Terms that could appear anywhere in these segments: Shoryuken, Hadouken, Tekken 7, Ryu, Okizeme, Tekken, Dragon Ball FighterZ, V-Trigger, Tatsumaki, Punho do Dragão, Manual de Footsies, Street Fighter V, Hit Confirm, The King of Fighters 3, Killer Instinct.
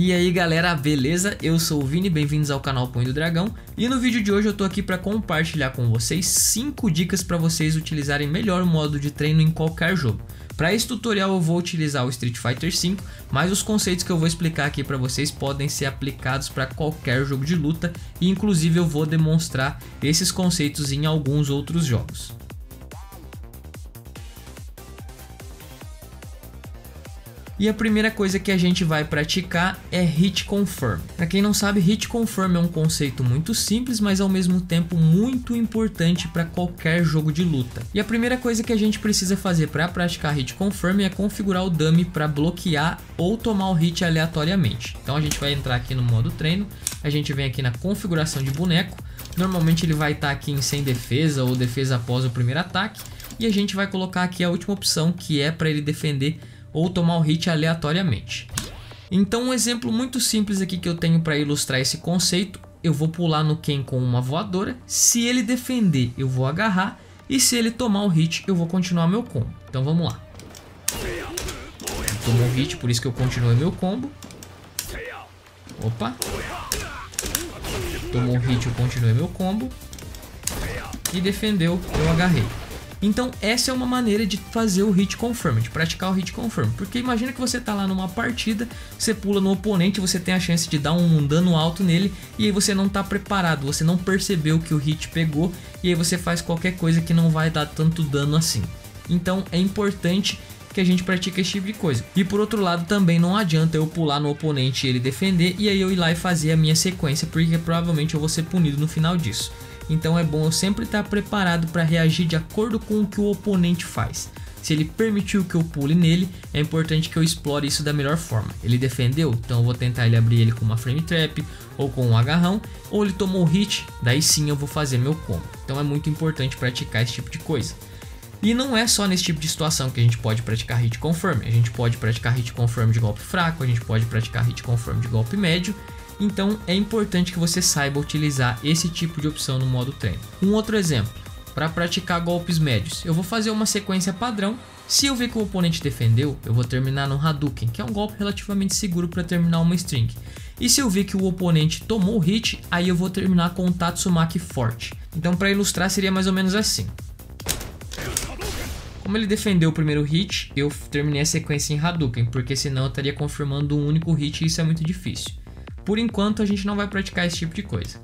E aí galera, beleza? Eu sou o Vini, bem-vindos ao canal Punho do Dragão. E no vídeo de hoje eu tô aqui para compartilhar com vocês 5 dicas para vocês utilizarem melhor o modo de treino em qualquer jogo. Para esse tutorial eu vou utilizar o Street Fighter V, mas os conceitos que eu vou explicar aqui para vocês podem ser aplicados para qualquer jogo de luta. E inclusive eu vou demonstrar esses conceitos em alguns outros jogos. E a primeira coisa que a gente vai praticar é Hit Confirm. Para quem não sabe, Hit Confirm é um conceito muito simples, mas ao mesmo tempo muito importante para qualquer jogo de luta. E a primeira coisa que a gente precisa fazer para praticar Hit Confirm é configurar o dummy para bloquear ou tomar o hit aleatoriamente. Então a gente vai entrar aqui no modo treino, a gente vem aqui na configuração de boneco, normalmente ele vai estar aqui em sem defesa ou defesa após o primeiro ataque, e a gente vai colocar aqui a última opção, que é para ele defender ou tomar o hit aleatoriamente. Então um exemplo muito simples aqui que eu tenho para ilustrar esse conceito: eu vou pular no Ken com uma voadora, se ele defender eu vou agarrar, e se ele tomar o hit eu vou continuar meu combo. Então vamos lá. Tomou o hit, por isso que eu continuei meu combo. Opa. Tomou o hit, eu continuei meu combo. E defendeu, eu agarrei. Então essa é uma maneira de fazer o Hit Confirm, de praticar o Hit Confirm. Porque imagina que você tá lá numa partida, você pula no oponente, você tem a chance de dar um dano alto nele, e aí você não tá preparado, você não percebeu que o hit pegou, e aí você faz qualquer coisa que não vai dar tanto dano assim. Então é importante que a gente pratique esse tipo de coisa. E por outro lado também não adianta eu pular no oponente e ele defender, e aí eu ir lá e fazer a minha sequência, porque provavelmente eu vou ser punido no final disso. Então é bom eu sempre estar preparado para reagir de acordo com o que o oponente faz. Se ele permitiu que eu pule nele, é importante que eu explore isso da melhor forma. Ele defendeu, então eu vou tentar abrir ele com uma frame trap ou com um agarrão, ou ele tomou hit, daí sim eu vou fazer meu combo. Então é muito importante praticar esse tipo de coisa. E não é só nesse tipo de situação que a gente pode praticar Hit Confirm. A gente pode praticar Hit Confirm de golpe fraco, a gente pode praticar Hit Confirm de golpe médio. Então é importante que você saiba utilizar esse tipo de opção no modo treino. Um outro exemplo, para praticar golpes médios, eu vou fazer uma sequência padrão. Se eu ver que o oponente defendeu, eu vou terminar no Hadouken, que é um golpe relativamente seguro para terminar uma string. E se eu ver que o oponente tomou hit, aí eu vou terminar com um Tatsumaki forte. Então para ilustrar seria mais ou menos assim. Como ele defendeu o primeiro hit, eu terminei a sequência em Hadouken, porque senão eu estaria confirmando um único hit e isso é muito difícil. Por enquanto a gente não vai praticar esse tipo de coisa.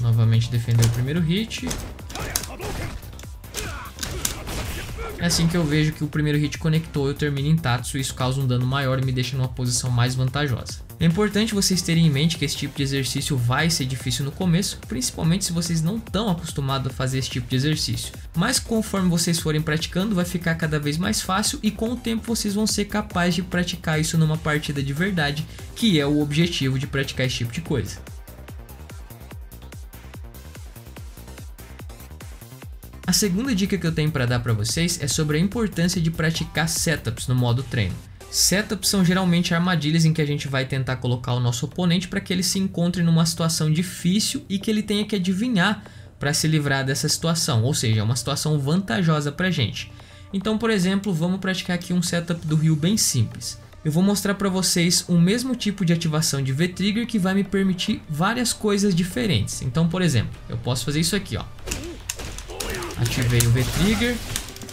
Novamente defendeu o primeiro hit. Assim que eu vejo que o primeiro hit conectou, eu termino em Tatsu, isso causa um dano maior e me deixa numa posição mais vantajosa. É importante vocês terem em mente que esse tipo de exercício vai ser difícil no começo, principalmente se vocês não estão acostumados a fazer esse tipo de exercício. Mas conforme vocês forem praticando, vai ficar cada vez mais fácil e com o tempo vocês vão ser capazes de praticar isso numa partida de verdade, que é o objetivo de praticar esse tipo de coisa. A segunda dica que eu tenho para dar para vocês é sobre a importância de praticar setups no modo treino. Setups são geralmente armadilhas em que a gente vai tentar colocar o nosso oponente para que ele se encontre numa situação difícil e que ele tenha que adivinhar para se livrar dessa situação, ou seja, é uma situação vantajosa para a gente. Então, por exemplo, vamos praticar aqui um setup do Ryu bem simples. Eu vou mostrar para vocês o mesmo tipo de ativação de V-Trigger que vai me permitir várias coisas diferentes. Então, por exemplo, eu posso fazer isso aqui, ó. Ativei o V-Trigger,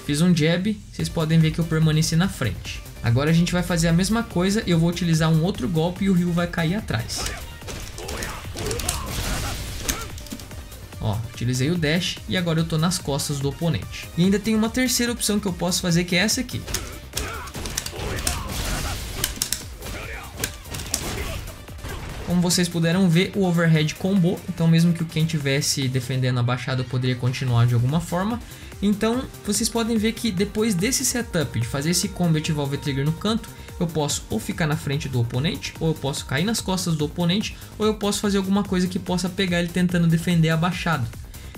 fiz um jab, vocês podem ver que eu permaneci na frente. Agora a gente vai fazer a mesma coisa, eu vou utilizar um outro golpe e o Ryu vai cair atrás. Ó, utilizei o dash e agora eu tô nas costas do oponente. E ainda tem uma terceira opção que eu posso fazer, que é essa aqui. Como vocês puderam ver, o overhead combo, então mesmo que o Ken estivesse defendendo abaixado, eu poderia continuar de alguma forma. Então vocês podem ver que depois desse setup, de fazer esse combo e ativar o V-Trigger no canto, eu posso ou ficar na frente do oponente, ou eu posso cair nas costas do oponente, ou eu posso fazer alguma coisa que possa pegar ele tentando defender abaixado.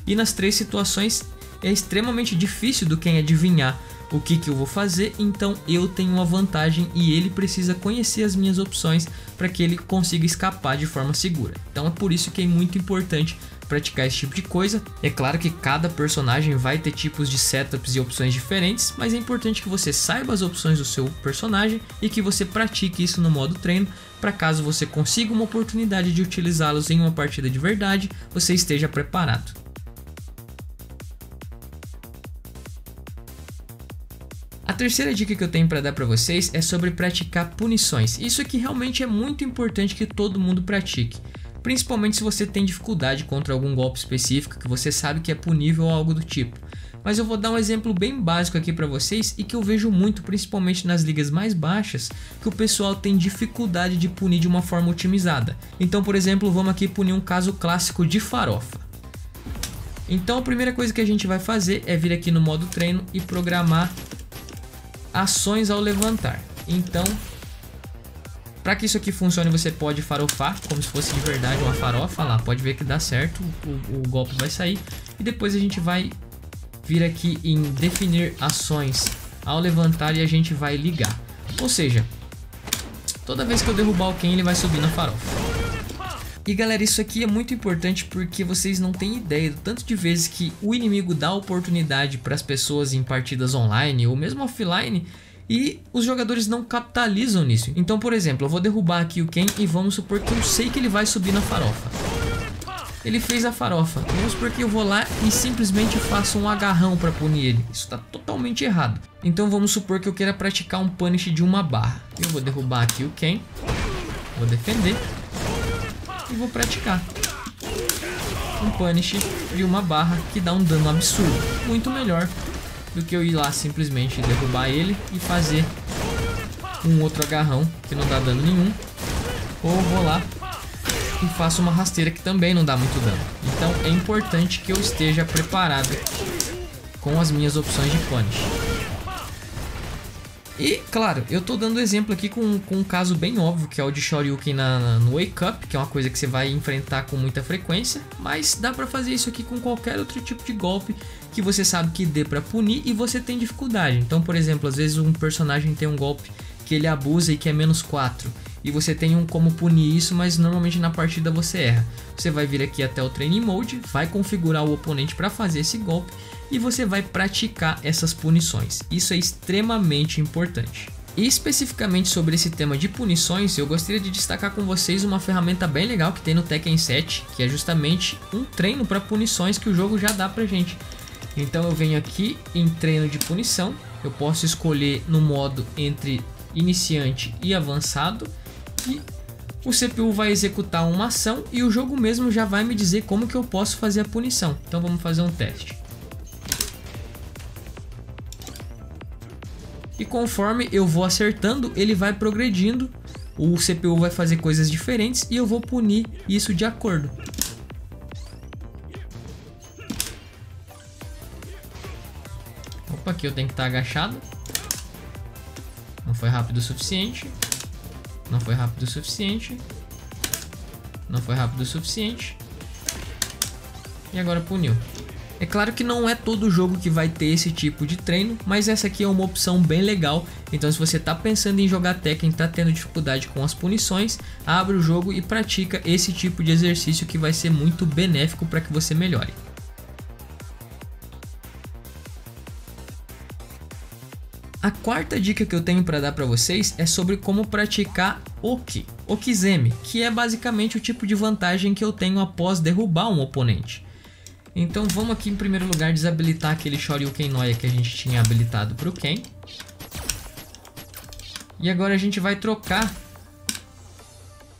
E nas três situações é extremamente difícil do Ken adivinhar o que eu vou fazer, então eu tenho uma vantagem e ele precisa conhecer as minhas opções para que ele consiga escapar de forma segura. Então é por isso que é muito importante praticar esse tipo de coisa. É claro que cada personagem vai ter tipos de setups e opções diferentes, mas é importante que você saiba as opções do seu personagem e que você pratique isso no modo treino, para caso você consiga uma oportunidade de utilizá-los em uma partida de verdade, você esteja preparado. A terceira dica que eu tenho para dar para vocês é sobre praticar punições. Isso aqui realmente é muito importante que todo mundo pratique, principalmente se você tem dificuldade contra algum golpe específico que você sabe que é punível ou algo do tipo. Mas eu vou dar um exemplo bem básico aqui para vocês e que eu vejo muito, principalmente nas ligas mais baixas, que o pessoal tem dificuldade de punir de uma forma otimizada. Então, por exemplo, vamos aqui punir um caso clássico de farofa. Então a primeira coisa que a gente vai fazer é vir aqui no modo treino e programar ações ao levantar. Então, para que isso aqui funcione, você pode farofar como se fosse de verdade uma farofa lá. Pode ver que dá certo, o golpe vai sair. E depois a gente vai vir aqui em definir ações ao levantar e a gente vai ligar. Ou seja, toda vez que eu derrubar alguém, ele vai subir na farofa. E galera, isso aqui é muito importante porque vocês não têm ideia do tanto de vezes que o inimigo dá oportunidade para as pessoas em partidas online ou mesmo offline e os jogadores não capitalizam nisso. Então, por exemplo, eu vou derrubar aqui o Ken e vamos supor que eu sei que ele vai subir na farofa. Ele fez a farofa, vamos supor que eu vou lá e simplesmente faço um agarrão para punir ele. Isso está totalmente errado. Então vamos supor que eu queira praticar um punish de uma barra. Eu vou derrubar aqui o Ken, vou defender e vou praticar um punish de uma barra que dá um dano absurdo, muito melhor do que eu ir lá simplesmente derrubar ele e fazer um outro agarrão que não dá dano nenhum, ou vou lá e faço uma rasteira que também não dá muito dano. Então é importante que eu esteja preparado com as minhas opções de punish. E, claro, eu tô dando exemplo aqui com um caso bem óbvio, que é o de Shoryuken no Wake Up, que é uma coisa que você vai enfrentar com muita frequência, mas dá pra fazer isso aqui com qualquer outro tipo de golpe que você sabe que dê pra punir e você tem dificuldade. Então, por exemplo, às vezes um personagem tem um golpe que ele abusa e que é menos 4, e você tem um como punir isso, mas normalmente na partida você erra. Você vai vir aqui até o Training Mode, vai configurar o oponente pra fazer esse golpe, e você vai praticar essas punições. Isso é extremamente importante. E especificamente sobre esse tema de punições, eu gostaria de destacar com vocês uma ferramenta bem legal que tem no Tekken 7, que é justamente um treino para punições que o jogo já dá pra gente. Então eu venho aqui em treino de punição, eu posso escolher no modo entre iniciante e avançado, e o CPU vai executar uma ação e o jogo mesmo já vai me dizer como que eu posso fazer a punição. Então vamos fazer um teste. E conforme eu vou acertando, ele vai progredindo, o CPU vai fazer coisas diferentes e eu vou punir isso de acordo. Opa, aqui eu tenho que estar agachado. Não foi rápido o suficiente. Não foi rápido o suficiente. Não foi rápido o suficiente. E agora puniu. É claro que não é todo jogo que vai ter esse tipo de treino, mas essa aqui é uma opção bem legal. Então se você está pensando em jogar Tekken e está tendo dificuldade com as punições, abre o jogo e pratica esse tipo de exercício que vai ser muito benéfico para que você melhore. A quarta dica que eu tenho para dar para vocês é sobre como praticar Okizeme, que é basicamente o tipo de vantagem que eu tenho após derrubar um oponente. Então vamos aqui em primeiro lugar desabilitar aquele Shoryuken Noia que a gente tinha habilitado para o Ken. E agora a gente vai trocar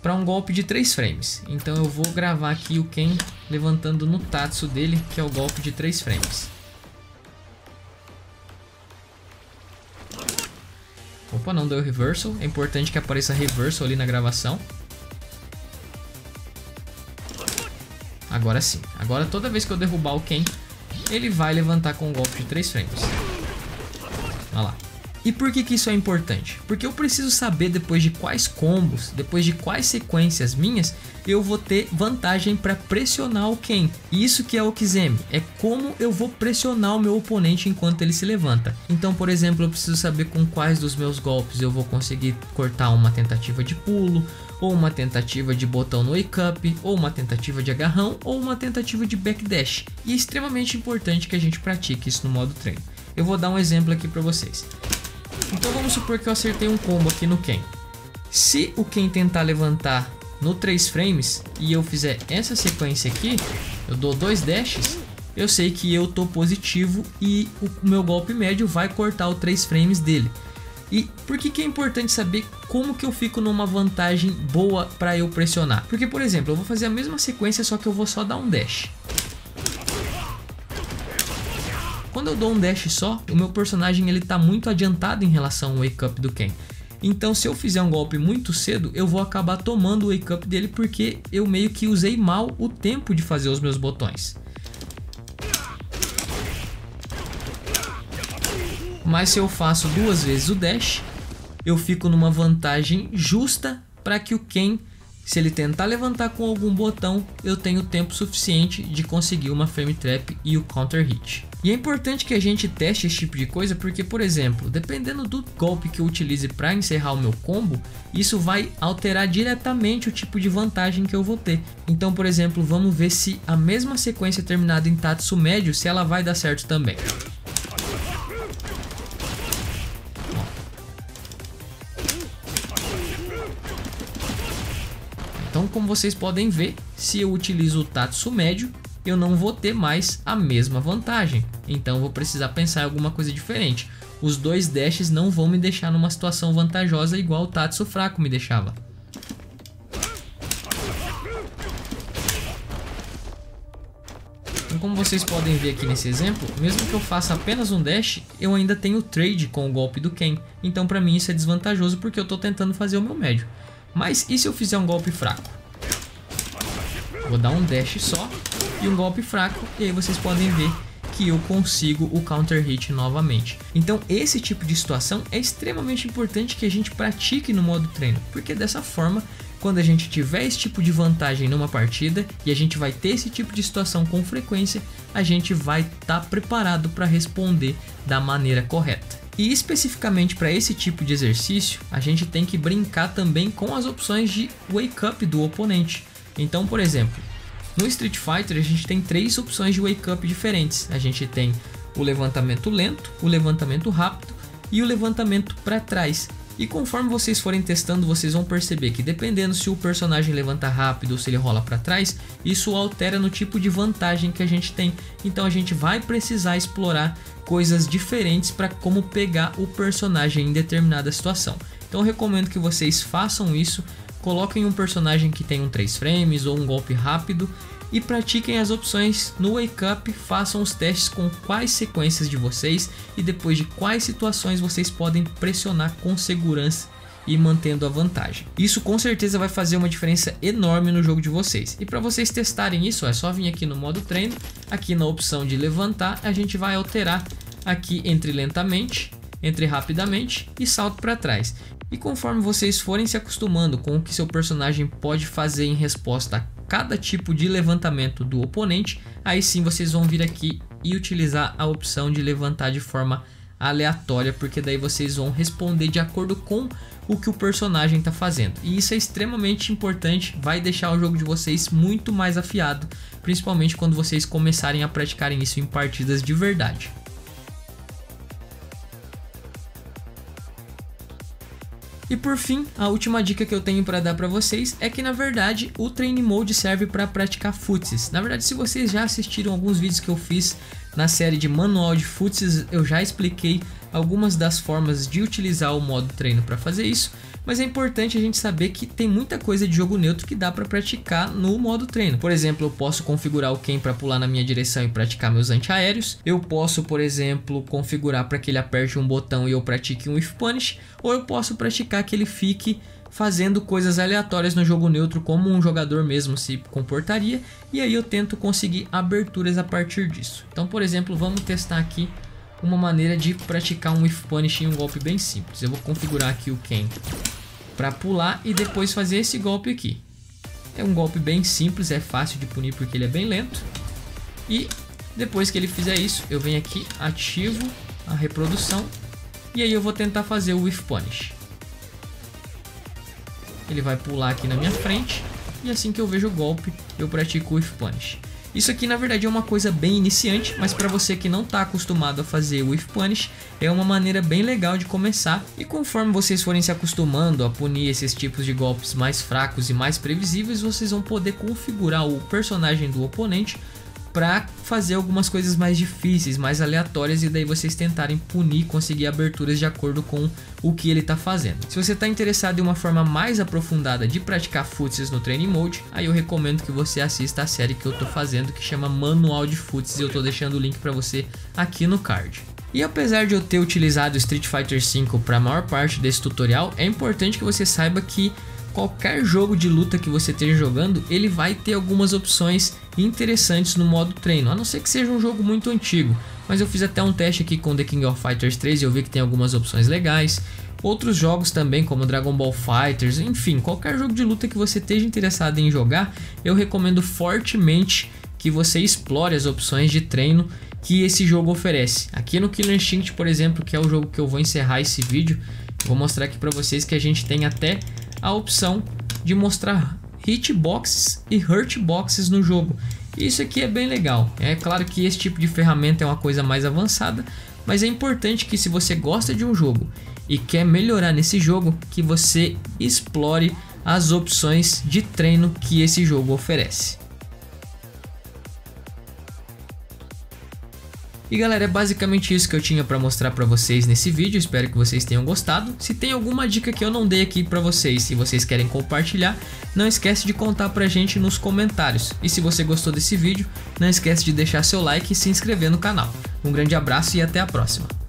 para um golpe de 3 frames. Então eu vou gravar aqui o Ken levantando no Tatsu dele, que é o golpe de 3 frames. Opa, não deu reversal. É importante que apareça reversal ali na gravação. Agora sim, agora toda vez que eu derrubar o Ken, ele vai levantar com um golpe de 3 frames. Olha lá. E por que isso é importante? Porque eu preciso saber depois de quais combos, depois de quais sequências minhas, eu vou ter vantagem para pressionar o Ken. E isso que é o Okizeme, é como eu vou pressionar o meu oponente enquanto ele se levanta. Então, por exemplo, eu preciso saber com quais dos meus golpes eu vou conseguir cortar uma tentativa de pulo, ou uma tentativa de botão no wake up, ou uma tentativa de agarrão, ou uma tentativa de backdash, e é extremamente importante que a gente pratique isso no modo treino. Eu vou dar um exemplo aqui para vocês. Então vamos supor que eu acertei um combo aqui no Ken. Se o Ken tentar levantar no 3 frames e eu fizer essa sequência aqui, eu dou 2 dashes, eu sei que eu tô positivo e o meu golpe médio vai cortar o 3 frames dele. E por que que é importante saber como que eu fico numa vantagem boa para eu pressionar? Porque, por exemplo, eu vou fazer a mesma sequência, só que eu vou só dar um dash. Quando eu dou um dash só, o meu personagem ele tá muito adiantado em relação ao wake up do Ken. Então se eu fizer um golpe muito cedo, eu vou acabar tomando o wake up dele, porque eu meio que usei mal o tempo de fazer os meus botões. Mas se eu faço 2 vezes o dash, eu fico numa vantagem justa para que o Ken, se ele tentar levantar com algum botão, eu tenho tempo suficiente de conseguir uma frame trap e o counter hit. E é importante que a gente teste esse tipo de coisa porque, por exemplo, dependendo do golpe que eu utilize para encerrar o meu combo, isso vai alterar diretamente o tipo de vantagem que eu vou ter. Então, por exemplo, vamos ver se a mesma sequência terminada em Tatsu médio, se ela vai dar certo também. Então, como vocês podem ver, se eu utilizo o Tatsu médio, eu não vou ter mais a mesma vantagem. Então, vou precisar pensar em alguma coisa diferente. Os 2 dashes não vão me deixar numa situação vantajosa igual o Tatsu fraco me deixava. Então, como vocês podem ver aqui nesse exemplo, mesmo que eu faça apenas um dash, eu ainda tenho trade com o golpe do Ken. Então, para mim, isso é desvantajoso porque eu estou tentando fazer o meu médio. Mas e se eu fizer um golpe fraco? Vou dar um dash só e um golpe fraco, e aí vocês podem ver que eu consigo o counter hit novamente. Então esse tipo de situação é extremamente importante que a gente pratique no modo treino, porque dessa forma, quando a gente tiver esse tipo de vantagem numa partida, e a gente vai ter esse tipo de situação com frequência, a gente vai estar preparado para responder da maneira correta. E especificamente para esse tipo de exercício, a gente tem que brincar também com as opções de wake up do oponente. Então, por exemplo, no Street Fighter a gente tem 3 opções de wake up diferentes. A gente tem o levantamento lento, o levantamento rápido e o levantamento para trás. E conforme vocês forem testando, vocês vão perceber que dependendo se o personagem levanta rápido ou se ele rola para trás, isso altera no tipo de vantagem que a gente tem. Então a gente vai precisar explorar coisas diferentes para como pegar o personagem em determinada situação. Então eu recomendo que vocês façam isso, coloquem um personagem que tenha um 3 frames ou um golpe rápido e pratiquem as opções no wake up, façam os testes com quais sequências de vocês e depois de quais situações vocês podem pressionar com segurança e mantendo a vantagem. Isso com certeza vai fazer uma diferença enorme no jogo de vocês. E para vocês testarem isso, é só vir aqui no modo treino, aqui na opção de levantar, a gente vai alterar aqui entre lentamente, entre rapidamente e salto para trás. E conforme vocês forem se acostumando com o que seu personagem pode fazer em resposta a cada tipo de levantamento do oponente, aí sim vocês vão vir aqui e utilizar a opção de levantar de forma aleatória, porque daí vocês vão responder de acordo com o que o personagem está fazendo. E isso é extremamente importante, vai deixar o jogo de vocês muito mais afiado, principalmente quando vocês começarem a praticarem isso em partidas de verdade. E por fim, a última dica que eu tenho para dar para vocês é que na verdade o Train Mode serve para praticar footsies. Na verdade, se vocês já assistiram alguns vídeos que eu fiz na série de Manual de Footsies, eu já expliquei algumas das formas de utilizar o modo treino para fazer isso, mas é importante a gente saber que tem muita coisa de jogo neutro que dá para praticar no modo treino. Por exemplo, eu posso configurar o Ken para pular na minha direção e praticar meus antiaéreos. Eu posso, por exemplo, configurar para que ele aperte um botão e eu pratique um whiff punish, ou eu posso praticar que ele fique fazendo coisas aleatórias no jogo neutro, como um jogador mesmo se comportaria, e aí eu tento conseguir aberturas a partir disso. Então, por exemplo, vamos testar aqui uma maneira de praticar um whiff punish em um golpe bem simples. Eu vou configurar aqui o Ken para pular e depois fazer esse golpe aqui. É um golpe bem simples, é fácil de punir porque ele é bem lento. E depois que ele fizer isso, eu venho aqui, ativo a reprodução, e aí eu vou tentar fazer o whiff punish. ele vai pular aqui na minha frente, e assim que eu vejo o golpe, eu pratico o Whiff Punish. Isso aqui na verdade é uma coisa bem iniciante, mas para você que não está acostumado a fazer o Whiff Punish, é uma maneira bem legal de começar, e conforme vocês forem se acostumando a punir esses tipos de golpes mais fracos e mais previsíveis, vocês vão poder configurar o personagem do oponente para fazer algumas coisas mais difíceis, mais aleatórias, e daí vocês tentarem punir, conseguir aberturas de acordo com o que ele está fazendo. Se você está interessado em uma forma mais aprofundada de praticar footsies no Training Mode, aí eu recomendo que você assista a série que eu estou fazendo, que chama Manual de Footsies, e eu estou deixando o link para você aqui no card. E apesar de eu ter utilizado Street Fighter V para a maior parte desse tutorial, é importante que você saiba que qualquer jogo de luta que você esteja jogando, ele vai ter algumas opções interessantes no modo treino, a não ser que seja um jogo muito antigo. Mas eu fiz até um teste aqui com The King of Fighters 3 e eu vi que tem algumas opções legais. Outros jogos também, como Dragon Ball FighterZ, enfim, qualquer jogo de luta que você esteja interessado em jogar, eu recomendo fortemente que você explore as opções de treino que esse jogo oferece. Aqui no Killer Instinct, por exemplo, que é o jogo que eu vou encerrar esse vídeo, vou mostrar aqui para vocês que a gente tem até a opção de mostrar hitboxes e hurtboxes no jogo. Isso aqui é bem legal. É claro que esse tipo de ferramenta é uma coisa mais avançada, mas é importante que, se você gosta de um jogo e quer melhorar nesse jogo, que você explore as opções de treino que esse jogo oferece. E galera, é basicamente isso que eu tinha para mostrar para vocês nesse vídeo, espero que vocês tenham gostado. Se tem alguma dica que eu não dei aqui para vocês, se vocês querem compartilhar, não esquece de contar pra gente nos comentários. E se você gostou desse vídeo, não esquece de deixar seu like e se inscrever no canal. Um grande abraço e até a próxima.